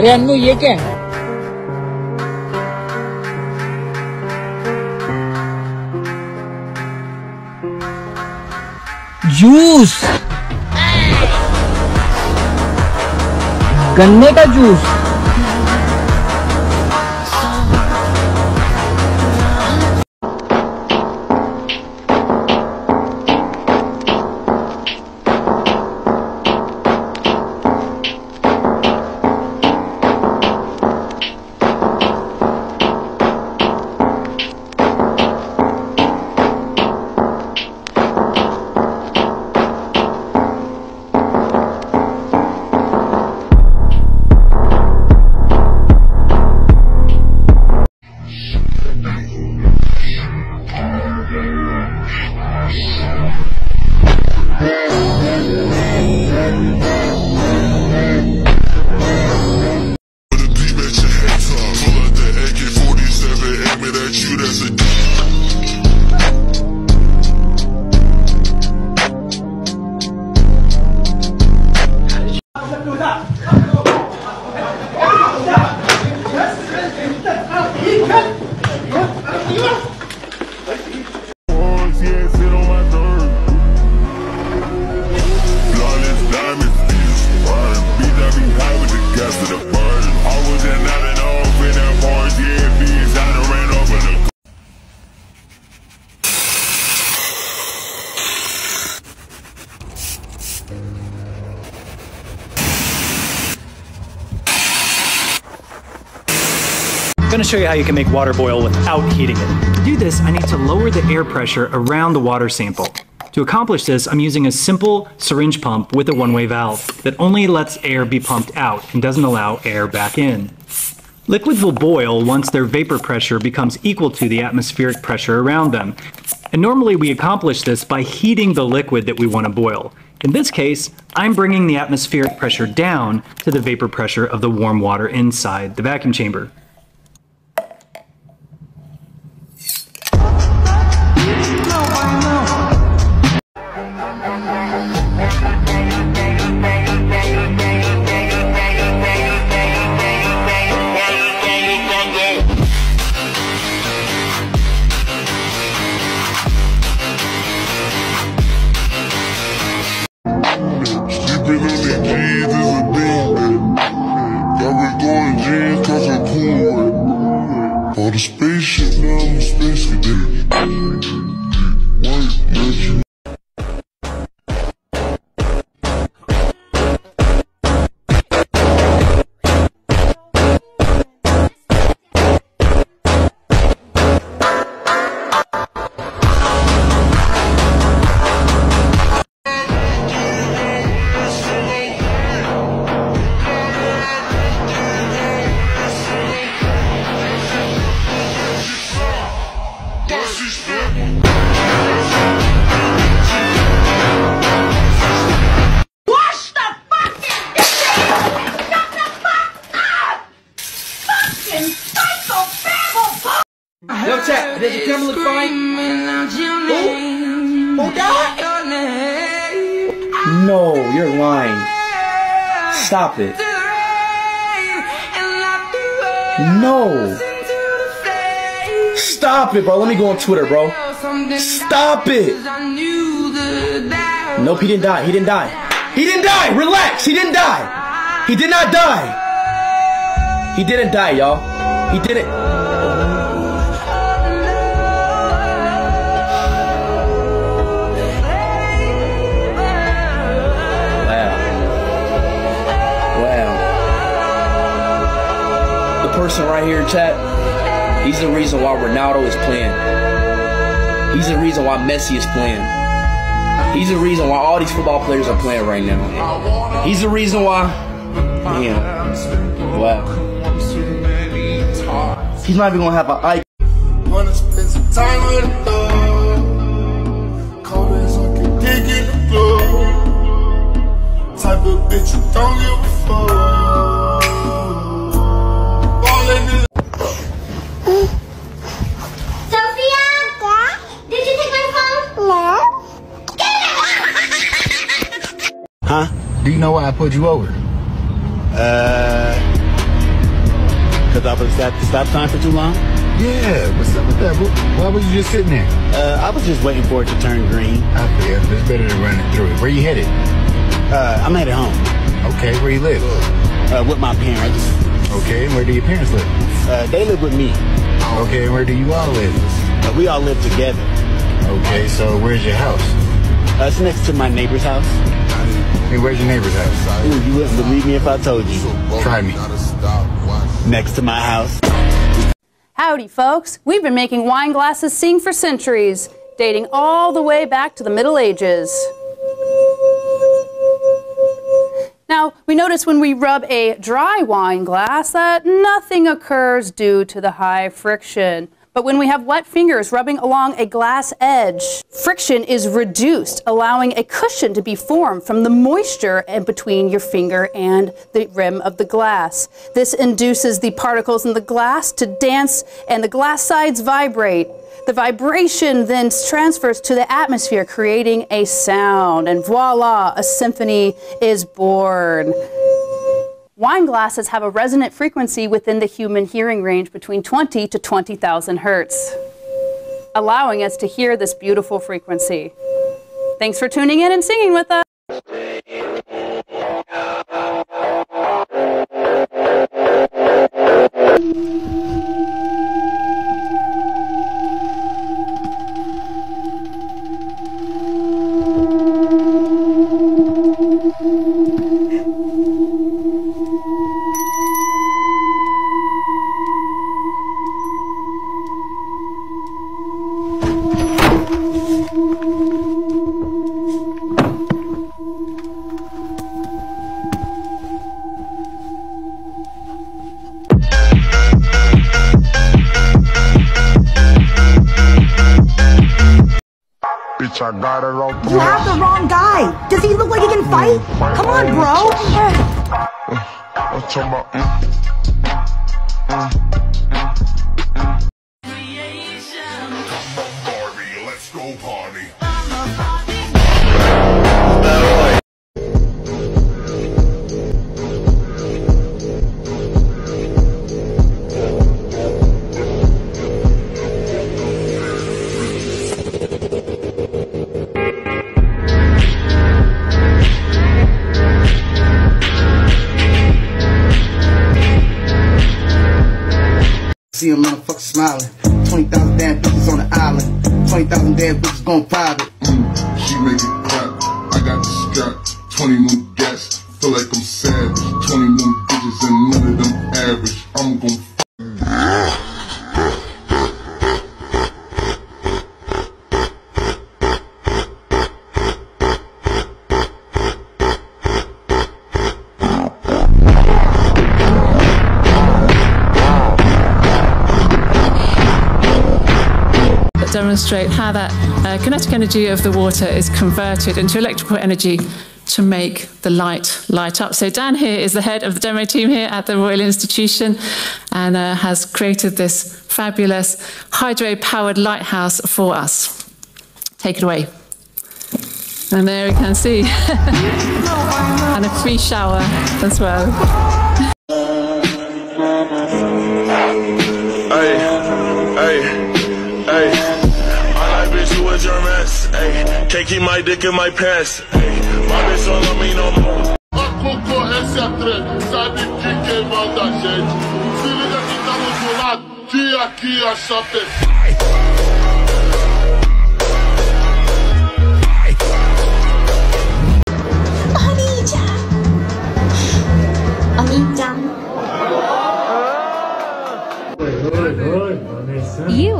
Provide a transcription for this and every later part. अरे अन्नू ये क्या है? जूस, गन्ने का juice. I'm gonna show you how you can make water boil without heating it. To do this, I need to lower the air pressure around the water sample. To accomplish this, I'm using a simple syringe pump with a one-way valve that only lets air be pumped out and doesn't allow air back in. Liquids will boil once their vapor pressure becomes equal to the atmospheric pressure around them. And normally we accomplish this by heating the liquid that we want to boil. In this case, I'm bringing the atmospheric pressure down to the vapor pressure of the warm water inside the vacuum chamber. Does the camera look fine? Oh God! No, you're lying. Stop it. No. Stop it, bro. Let me go on Twitter, bro. Stop it. Nope, he didn't die. He didn't die. He didn't die. Relax. He didn't die. He did not die. He didn't die, y'all. He didn't. Person right here in chat, he's the reason why Ronaldo is playing. He's the reason why Messi is playing. He's the reason why all these football players are playing right now. He's the reason why. Damn. Wow. He's not even gonna have an eye. Wanna spend some time with love. Cold as I can dig in the floor. Type of bitch you don't give a fuck. All in this. Huh? Do you know why I put you over? Cause I was at the stop sign for too long? Yeah, what's up with that? Why were you just sitting there? I was just waiting for it to turn green. I feel it's better than running through it. Where you headed? I'm headed home. Okay, where you live? With my parents. Okay, where do your parents live? They live with me. Okay, where do you all live? We all live together. Okay, so where's your house? It's next to my neighbor's house. Hey, where's your neighbor's house? Ooh, you wouldn't believe me if I told you. Try me. Next to my house. Howdy, folks. We've been making wine glasses sing for centuries, dating all the way back to the Middle Ages. Now, we notice when we rub a dry wine glass that nothing occurs due to the high friction. But when we have wet fingers rubbing along a glass edge, friction is reduced, allowing a cushion to be formed from the moisture in between your finger and the rim of the glass. This induces the particles in the glass to dance and the glass sides vibrate. The vibration then transfers to the atmosphere, creating a sound, and voila, a symphony is born. Wine glasses have a resonant frequency within the human hearing range between 20 to 20,000 hertz, allowing us to hear this beautiful frequency. Thanks for tuning in and singing with us. I got it all. You have the wrong guy. Does he look like he can fight? Come on, bro. Barbie, let's go party. See a motherfucker smiling. 20,000 damn bitches on the island. 20,000 damn bitches gon' private. She made it clap. I got the strap. 20 new guests. Feel like I'm savage. 20 new bitches and none of them average. I'm gon' demonstrate how that kinetic energy of the water is converted into electrical energy to make the light up. So Dan here is the head of the demo team here at the Royal Institution and has created this fabulous hydro-powered lighthouse for us. Take it away. And there we can see. And a free shower as well. Can't keep my dick in my pants. Ay, my bitch don't love me no more. You.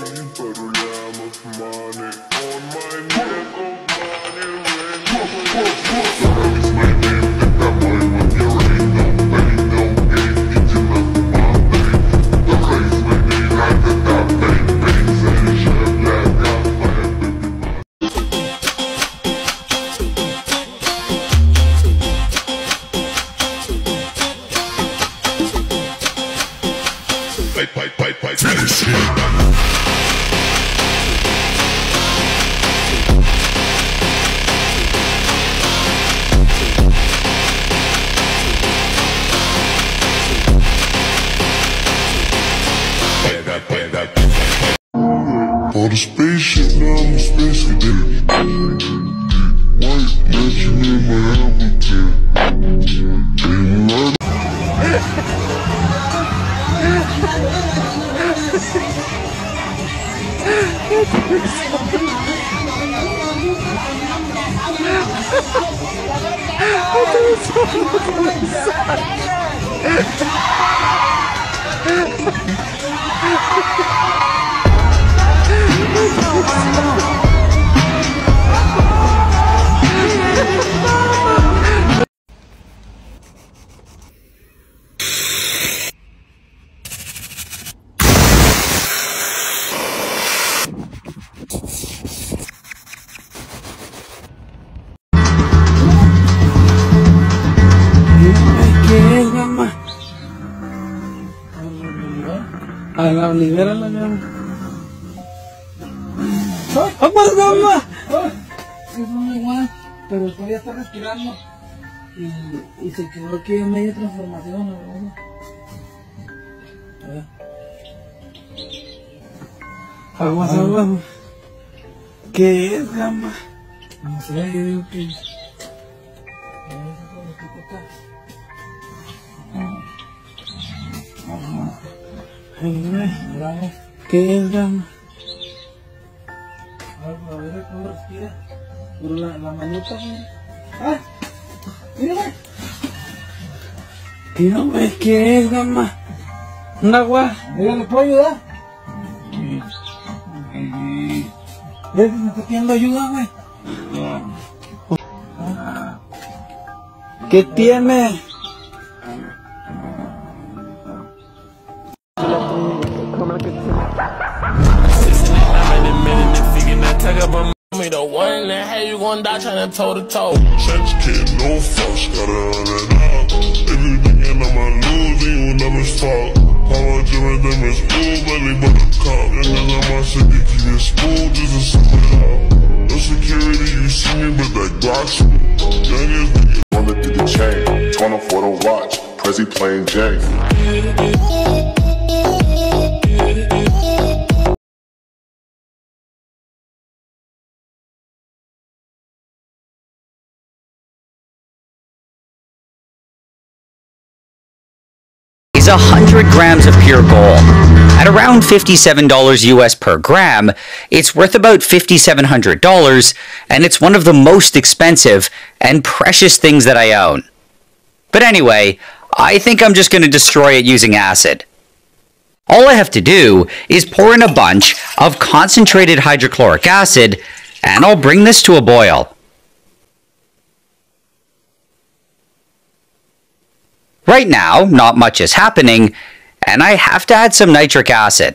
but a lot of money on my neck of money ring. That is my name, and that boy with your ain't no pain, no gain, eating up my pain. The place we need like the top pain, pains and shit like that, my baby. Fight, finish him. All the spaceship now I'm a space cadet. White mansion in my habitat. Ain't right. I Agar libera la llave. ¡Vamos, vamos! Es muy igual, pero todavía está respirando. Y se quedó aquí en media transformación, la verdad. Aguas, aguas. ¿Qué es, gama? No sé, yo digo que. ¿Qué es, gama? A ver cómo respira. Pero la manita, mira. ¡Ah! ¡Mírame! Mírame, ¿qué es, gama? ¿Un agua? Mira, ¿le puedo ayudar? Sí. ¿Ves que me está pidiendo ayuda, güey? No. ¿Ah? ¿Qué tiene? One die trying to toe-to-toe. Church kid, no fucks, gotta run it out. Everything in my losing when I'm as fuck. How I joined them is cool, belly but a cop. Young as I'm my city, keep it school, just a super out. No security, you see me, but that Glock's young as niggas. One look to the chain, 24 to watch, Prezi playing Jane. Is 100 grams of pure gold. At around $57 US per gram, it's worth about $5,700, and it's one of the most expensive and precious things that I own. But anyway, I think I'm just going to destroy it using acid. All I have to do is pour in a bunch of concentrated hydrochloric acid, and I'll bring this to a boil. Right now, not much is happening, and I have to add some nitric acid.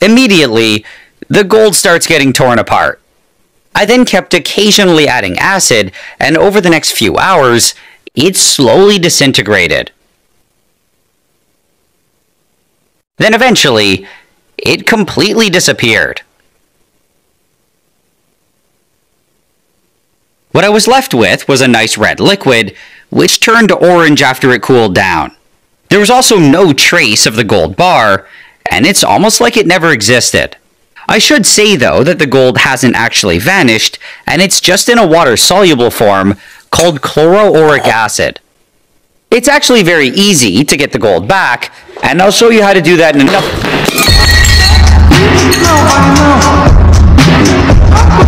Immediately, the gold starts getting torn apart. I then kept occasionally adding acid, and over the next few hours, it slowly disintegrated. Then eventually, it completely disappeared. What I was left with was a nice red liquid, which turned to orange after it cooled down. There was also no trace of the gold bar, and it's almost like it never existed. I should say, though, that the gold hasn't actually vanished, and it's just in a water-soluble form called chloroauric acid. It's actually very easy to get the gold back, and I'll show you how to do that in another.